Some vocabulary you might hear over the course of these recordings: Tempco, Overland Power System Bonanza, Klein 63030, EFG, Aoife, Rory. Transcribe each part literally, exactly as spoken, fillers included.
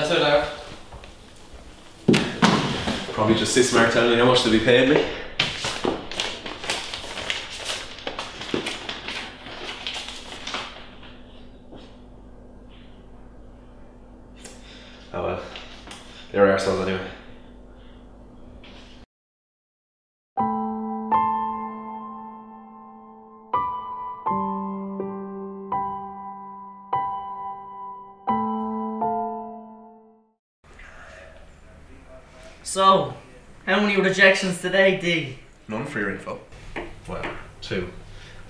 That's it out. Probably just this mark telling me how much they'll be paying me. Oh well, they're arseholes anyway. So, how many rejections today, D? None for your info. Well, two.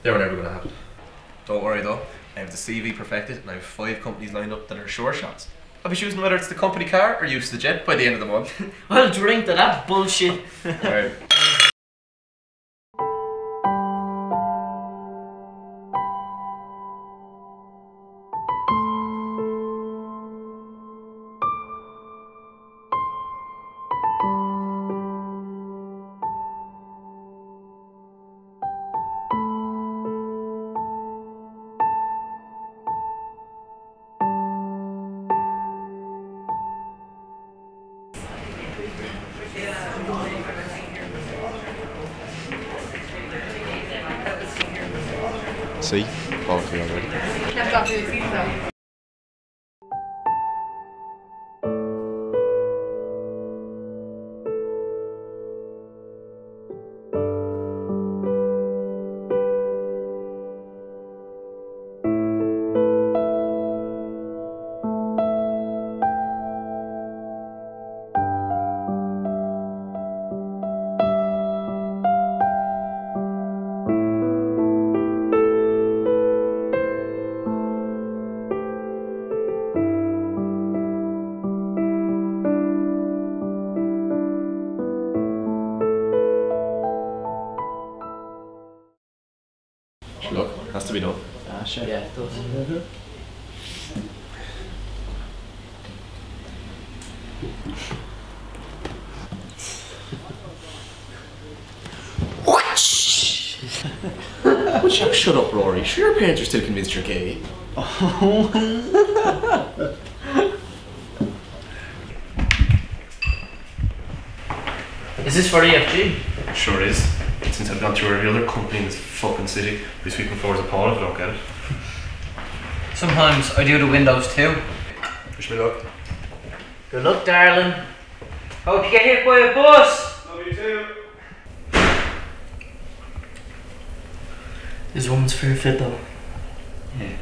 They were never going to happen. Don't worry though, I have the C V perfected and I have five companies lined up that are sure shots. I'll be choosing whether it's the company car or use the jet by the end of the month. I'll drink to that bullshit. Alright. See? Oh, yeah, right. Look, has to be done. Ah, sure. Yeah, it does. Would you shut up, Rory? Sure, your parents are still convinced you're gay. Oh. Is this for E F G? Sure is. Since I've gone through every other company in this fucking city, I'll be sweeping floors of Paul if I don't get it. Sometimes I do the windows too. Wish me luck. Good luck, darling. Hope you get hit by a bus! Love you too. This woman's fair fit though. Yeah.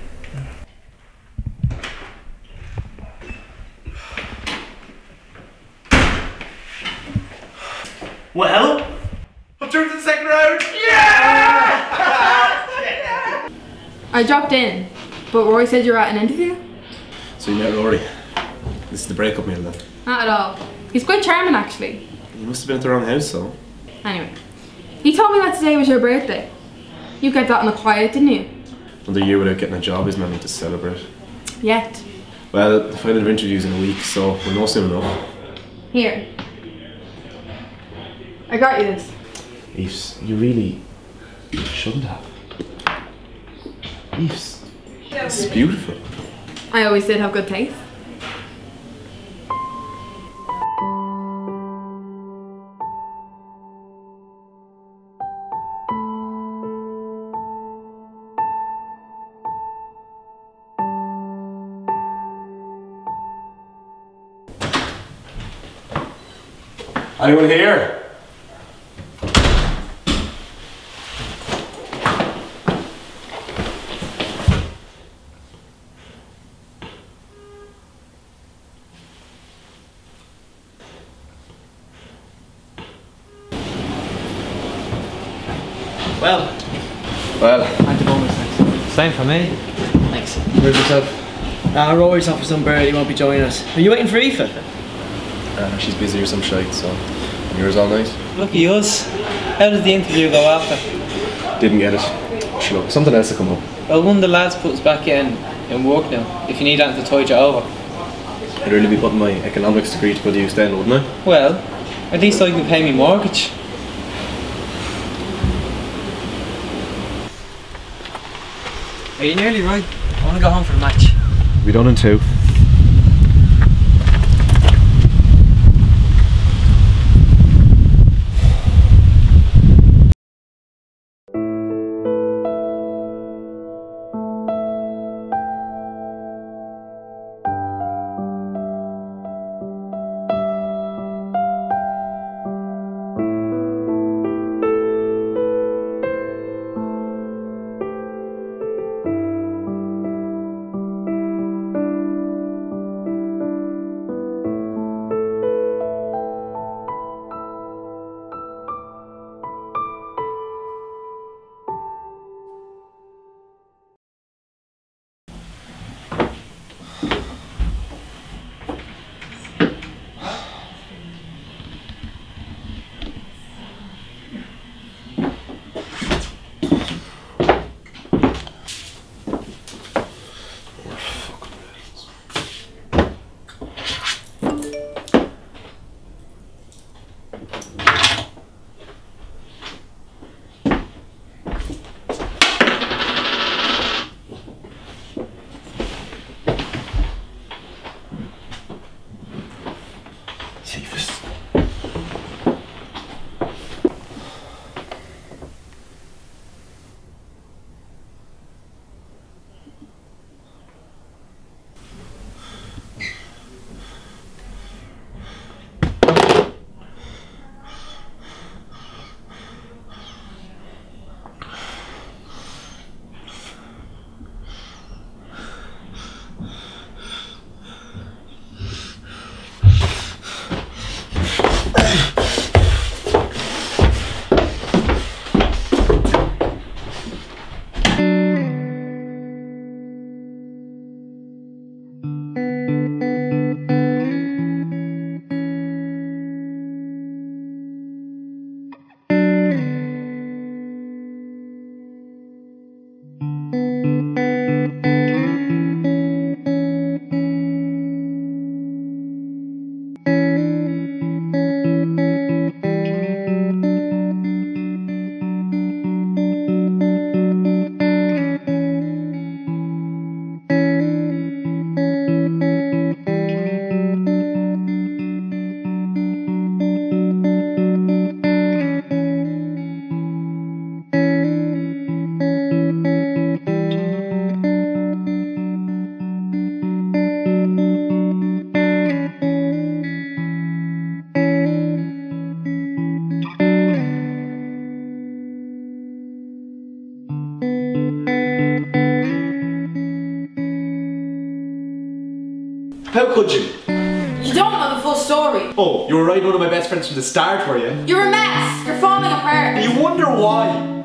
Well? Through to the second round. Yeah! I dropped in, but Rory said you were at an interview. So you met Rory. This is the breakup meal then. Not at all. He's quite charming actually. You must have been at the wrong house though. Anyway, he told me that today was your birthday. You got that in the quiet, didn't you? Another year without getting a job is nothing to celebrate. Yet. Well, the final interview's in a week, so we'll know soon enough. Here. I got you this. Aoife, you really shouldn't have. Aoife, this is beautiful. I always did have good taste. Anyone here? Well, well, I did almost thanks. Same for me. Thanks. Move yourself. Uh, Rory's off for some bird, he won't be joining us. Are you waiting for Aoife? Uh, she's busy or some shite, so. And yours all night. Lucky us. How did the interview go after? Didn't get it. Sure, look, something else to come up. Well, one of the lads puts back in and work now. If you need anything to tide you over. I'd really be putting my economics degree to good use then, wouldn't I? Well, at least I can pay me mortgage. Are you nearly right? I want to go home for the match. We're done in two. could you? You don't know the full story. Oh, you were writing one of my best friends from the start, were you? You're a mess. You're falling apart. You wonder why.